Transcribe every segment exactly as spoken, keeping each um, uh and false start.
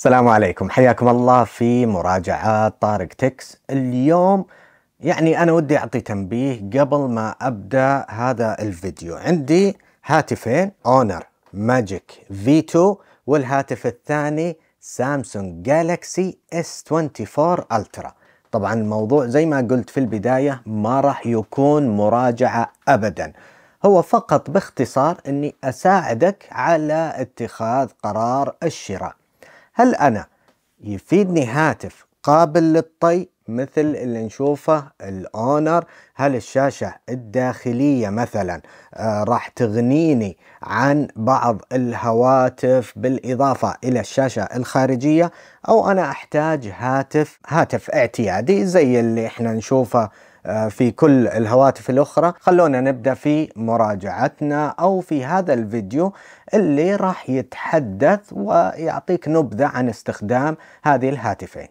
السلام عليكم، حياكم الله في مراجعات طارق تيكز. اليوم يعني أنا ودي أعطي تنبيه قبل ما أبدأ هذا الفيديو. عندي هاتفين، Honor Magic في تو والهاتف الثاني سامسونج جالكسي إس توينتي فور ألترا. طبعا الموضوع زي ما قلت في البداية ما راح يكون مراجعة أبدا، هو فقط باختصار أني أساعدك على اتخاذ قرار الشراء. هل أنا يفيدني هاتف قابل للطي مثل اللي نشوفه الأونر؟ هل الشاشة الداخلية مثلا آه راح تغنيني عن بعض الهواتف بالإضافة إلى الشاشة الخارجية، أو أنا أحتاج هاتف هاتف اعتيادي زي اللي احنا نشوفه آه في كل الهواتف الأخرى؟ خلونا نبدأ في مراجعتنا أو في هذا الفيديو اللي راح يتحدث ويعطيك نبذة عن استخدام هذه الهاتفين.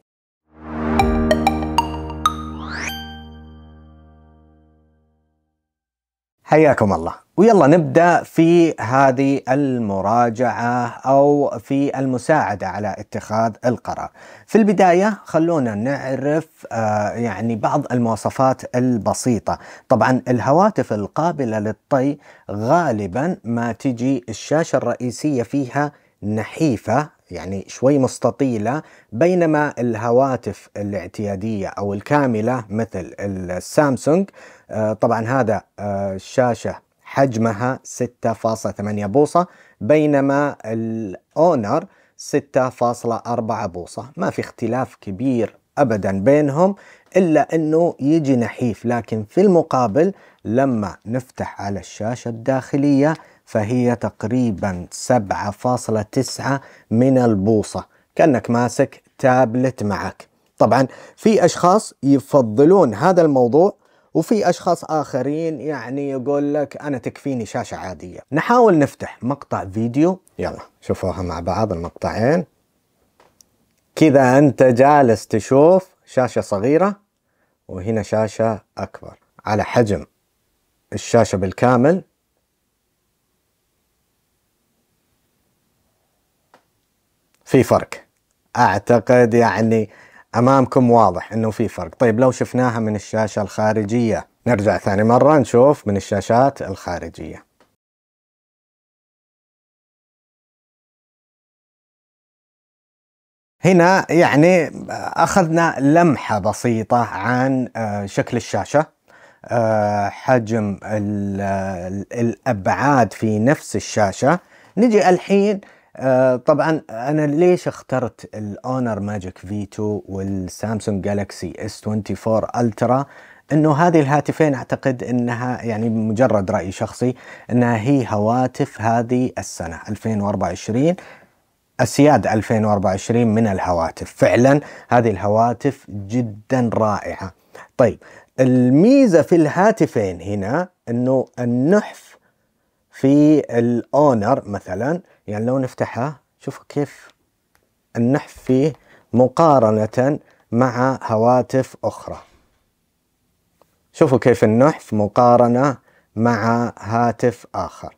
حياكم الله، ويلا نبدأ في هذه المراجعة أو في المساعدة على اتخاذ القرار. في البداية خلونا نعرف آه يعني بعض المواصفات البسيطة. طبعا الهواتف القابلة للطي غالبا ما تجي الشاشة الرئيسية فيها نحيفة، يعني شوي مستطيلة، بينما الهواتف الاعتيادية أو الكاملة مثل السامسونج آه طبعا هذا آه الشاشة حجمها ستة فاصلة ثمانية بوصة، بينما الأونر ستة فاصلة أربعة بوصة. ما في اختلاف كبير أبدا بينهم إلا أنه يجي نحيف، لكن في المقابل لما نفتح على الشاشة الداخلية فهي تقريبا سبعة فاصلة تسعة من البوصة، كأنك ماسك تابلت معك. طبعا في أشخاص يفضلون هذا الموضوع، وفي أشخاص آخرين يعني يقول لك أنا تكفيني شاشة عادية. نحاول نفتح مقطع فيديو، يلا شوفوها مع بعض المقطعين. كذا أنت جالس تشوف شاشة صغيرة وهنا شاشة أكبر على حجم الشاشة بالكامل. في فرق، أعتقد يعني أمامكم واضح أنه في فرق. طيب لو شفناها من الشاشة الخارجية، نرجع ثاني مرة نشوف من الشاشات الخارجية. هنا يعني أخذنا لمحة بسيطة عن شكل الشاشة، حجم الأبعاد في نفس الشاشة. نجي الحين، طبعا أنا ليش اخترت الأونر ماجيك في تو والسامسونج جالكسي إس توينتي فور ألترا؟ إنه هذه الهاتفين أعتقد إنها يعني مجرد رأي شخصي إنها هي هواتف هذه السنة ألفين وأربعة وعشرين، أسياد ألفين وأربعة وعشرين من الهواتف. فعلا هذه الهواتف جدا رائعة. طيب الميزة في الهاتفين هنا إنه النحف في الأونر مثلا، يعني لو نفتحها شوفوا كيف النحف فيه مقارنة مع هواتف أخرى. شوفوا كيف النحف مقارنة مع هاتف آخر.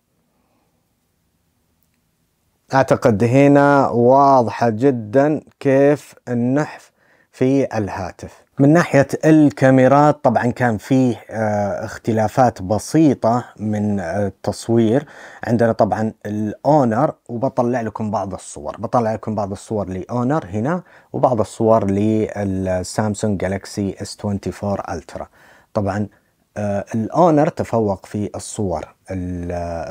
أعتقد هنا واضحة جدا كيف النحف في الهاتف. من ناحية الكاميرات طبعا كان فيه اختلافات بسيطة من التصوير. عندنا طبعا الأونر، وبطلع لكم بعض الصور بطلع لكم بعض الصور لأونر هنا وبعض الصور للسامسونج جالكسي إس توينتي فور ألترا. طبعا الأونر تفوق في الصور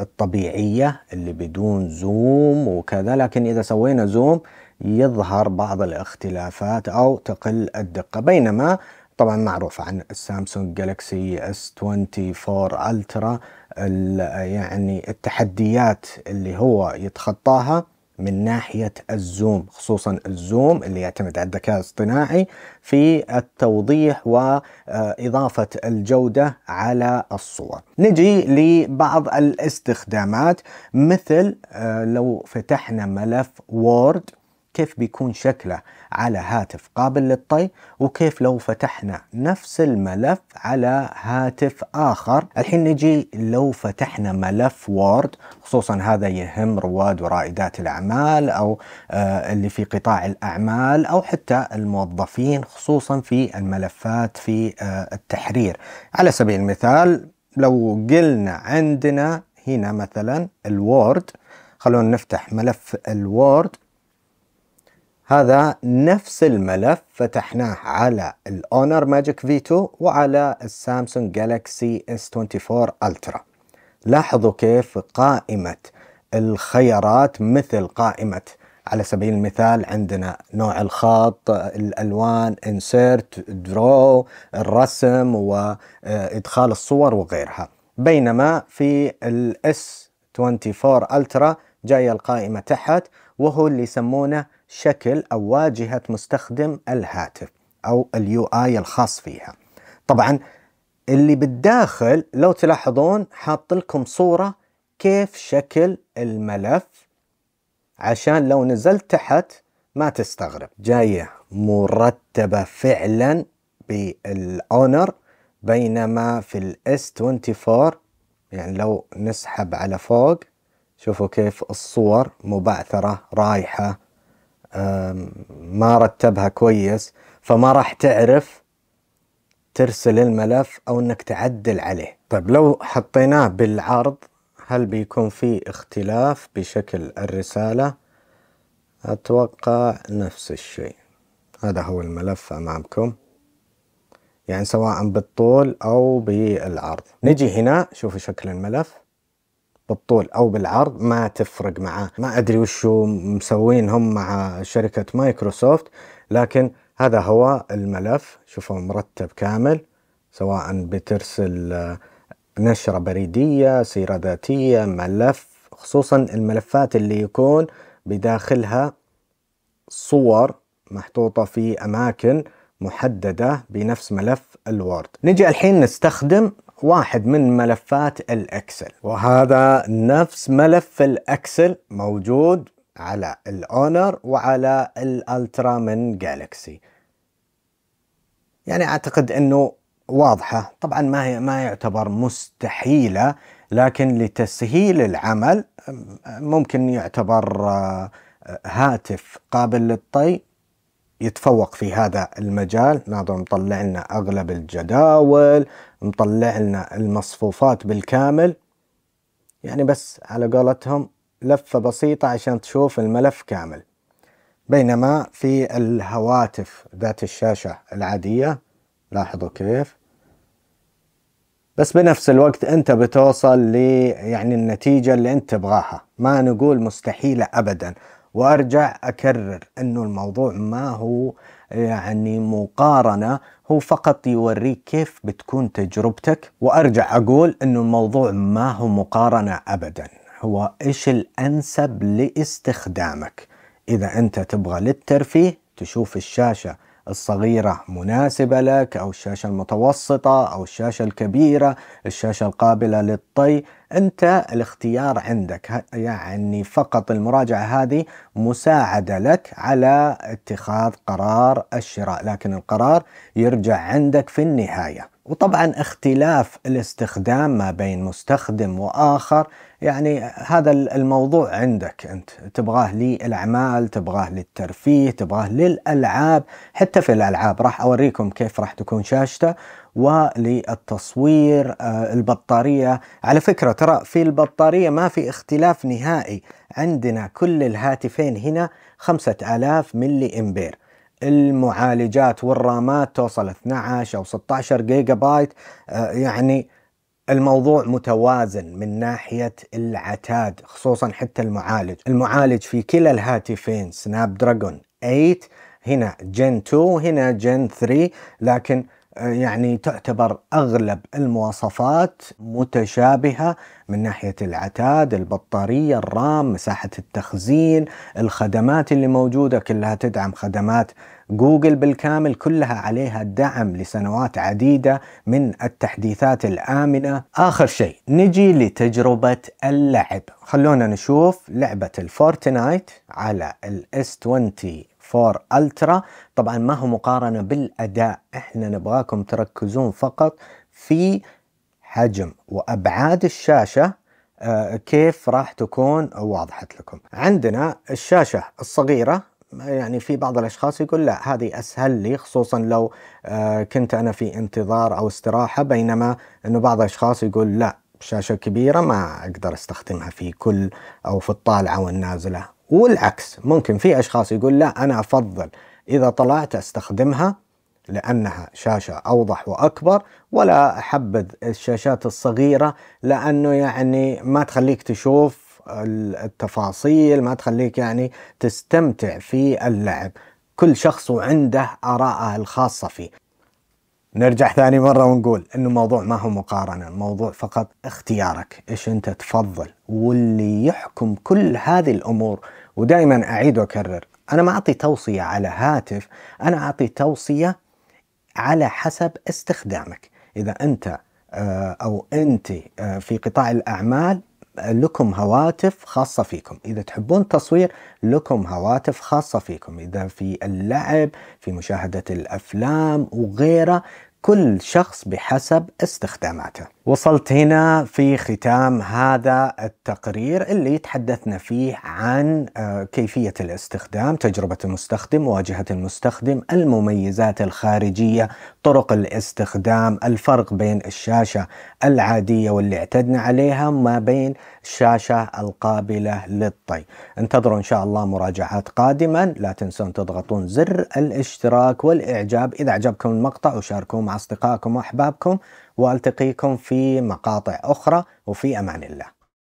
الطبيعية اللي بدون زوم وكذا، لكن إذا سوينا زوم يظهر بعض الاختلافات أو تقل الدقة، بينما طبعا معروف عن السامسونج جالكسي إس توينتي فور ألترا يعني التحديات اللي هو يتخطاها من ناحية الزوم، خصوصا الزوم اللي يعتمد على الذكاء الاصطناعي في التوضيح وإضافة الجودة على الصور. نجي لبعض الاستخدامات، مثل لو فتحنا ملف وورد كيف بيكون شكله على هاتف قابل للطي، وكيف لو فتحنا نفس الملف على هاتف آخر. الحين نجي لو فتحنا ملف وورد، خصوصا هذا يهم رواد ورائدات الأعمال أو آه اللي في قطاع الأعمال أو حتى الموظفين، خصوصا في الملفات في آه التحرير. على سبيل المثال لو قلنا عندنا هنا مثلا الوورد، خلونا نفتح ملف الوورد. هذا نفس الملف فتحناه على الأونر ماجيك في تو وعلى السامسونج جالاكسي إس توينتي فور ألترا. لاحظوا كيف قائمة الخيارات مثل قائمة، على سبيل المثال عندنا نوع الخط، الألوان، انسيرت، درو، الرسم وإدخال الصور وغيرها. بينما في الاس إس توينتي فور ألترا جاية القائمة تحت، وهو اللي يسمونه شكل أو واجهة مستخدم الهاتف أو اليو آي الخاص فيها. طبعا اللي بالداخل لو تلاحظون حاط لكم صورة كيف شكل الملف، عشان لو نزلت تحت ما تستغرب. جاية مرتبة فعلا بالأونر، بينما في الاس إس توينتي فور يعني لو نسحب على فوق شوفوا كيف الصور مبعثرة رايحة، ما رتبها كويس، فما راح تعرف ترسل الملف او انك تعدل عليه. طيب لو حطيناه بالعرض هل بيكون في اختلاف بشكل الرسالة؟ اتوقع نفس الشيء. هذا هو الملف امامكم، يعني سواء بالطول او بالعرض. نجي هنا شوفوا شكل الملف بالطول او بالعرض ما تفرق معاه. ما ادري وشو مسوين هم مع شركة مايكروسوفت، لكن هذا هو الملف، شوفوا مرتب كامل، سواء بترسل نشرة بريدية، سيرة ذاتية، ملف، خصوصا الملفات اللي يكون بداخلها صور محطوطة في اماكن محددة بنفس ملف الوورد. نجي الحين نستخدم واحد من ملفات الأكسل، وهذا نفس ملف الأكسل موجود على الأونر وعلى الألترا من جالكسي. يعني أعتقد أنه واضحة، طبعا ما هي ما يعتبر مستحيلة، لكن لتسهيل العمل ممكن يعتبر هاتف قابل للطي يتفوق في هذا المجال. ناظر مطلع لنا أغلب الجداول، مطلع لنا المصفوفات بالكامل، يعني بس على قولتهم لفة بسيطة عشان تشوف الملف كامل. بينما في الهواتف ذات الشاشة العادية لاحظوا كيف، بس بنفس الوقت أنت بتوصل لي يعني النتيجة اللي أنت تبغاها. ما نقول مستحيلة أبدا، وأرجع أكرر أنه الموضوع ما هو يعني مقارنة، هو فقط يوريك كيف بتكون تجربتك. وأرجع أقول أنه الموضوع ما هو مقارنة أبدا، هو إيش الأنسب لاستخدامك. إذا أنت تبغى للترفيه تشوف الشاشة الصغيرة مناسبة لك، أو الشاشة المتوسطة، أو الشاشة الكبيرة، الشاشة القابلة للطي، أنت الاختيار عندك. يعني فقط المراجعة هذه مساعدة لك على اتخاذ قرار الشراء، لكن القرار يرجع عندك في النهاية. وطبعا اختلاف الاستخدام ما بين مستخدم وآخر، يعني هذا الموضوع عندك أنت، تبغاه للأعمال، تبغاه للترفيه، تبغاه للألعاب. حتى في الألعاب راح أوريكم كيف راح تكون شاشته، وللتصوير، البطارية. على فكرة ترى في البطارية ما في اختلاف نهائي، عندنا كل الهاتفين هنا خمسة آلاف ملي أمبير. المعالجات والرامات توصل اثني عشر أو ستة عشر جيجا بايت، يعني الموضوع متوازن من ناحية العتاد، خصوصا حتى المعالج. المعالج في كلا الهاتفين سناب دراجون ثمانية، هنا جين تو، هنا جين ثري، لكن يعني تعتبر أغلب المواصفات متشابهة من ناحية العتاد، البطارية، الرام، مساحة التخزين، الخدمات اللي موجودة كلها تدعم خدمات جوجل بالكامل، كلها عليها دعم لسنوات عديدة من التحديثات الآمنة. آخر شيء نجي لتجربة اللعب. خلونا نشوف لعبة الفورتنايت على ال إس توينتي فور ألترا. طبعا ما هو مقارنة بالأداء، احنا نبغاكم تركزون فقط في حجم وأبعاد الشاشة كيف راح تكون واضحت لكم. عندنا الشاشة الصغيرة، يعني في بعض الأشخاص يقول لا هذه أسهل لي خصوصا لو كنت أنا في انتظار أو استراحة، بينما أنه بعض الأشخاص يقول لا شاشة كبيرة ما أقدر استخدمها في كل أو في الطالعة والنازلة، والعكس ممكن في أشخاص يقول لا أنا أفضل إذا طلعت أستخدمها لأنها شاشة أوضح وأكبر، ولا أحبذ الشاشات الصغيرة لأنه يعني ما تخليك تشوف التفاصيل، ما تخليك يعني تستمتع في اللعب. كل شخص وعنده آراءه الخاصة فيه. نرجع ثاني مرة ونقول إنه الموضوع ما هو مقارنة، الموضوع فقط اختيارك، إيش أنت تفضل، واللي يحكم كل هذه الأمور. ودائما أعيد وأكرر، أنا ما أعطي توصية على هاتف، أنا أعطي توصية على حسب استخدامك. إذا أنت أو أنت في قطاع الأعمال لكم هواتف خاصة فيكم، إذا تحبون التصوير لكم هواتف خاصة فيكم، إذا في اللعب، في مشاهدة الأفلام وغيره، كل شخص بحسب استخداماته. وصلت هنا في ختام هذا التقرير اللي تحدثنا فيه عن كيفية الاستخدام، تجربة المستخدم، واجهة المستخدم، المميزات الخارجية، طرق الاستخدام، الفرق بين الشاشة العادية واللي اعتدنا عليها ما بين الشاشة القابلة للطي. انتظروا إن شاء الله مراجعات قادما. لا تنسون تضغطون زر الاشتراك والإعجاب إذا عجبكم المقطع، وشاركوه مع أصدقائكم وأحبابكم، وألتقيكم في مقاطع أخرى، وفي أمان الله.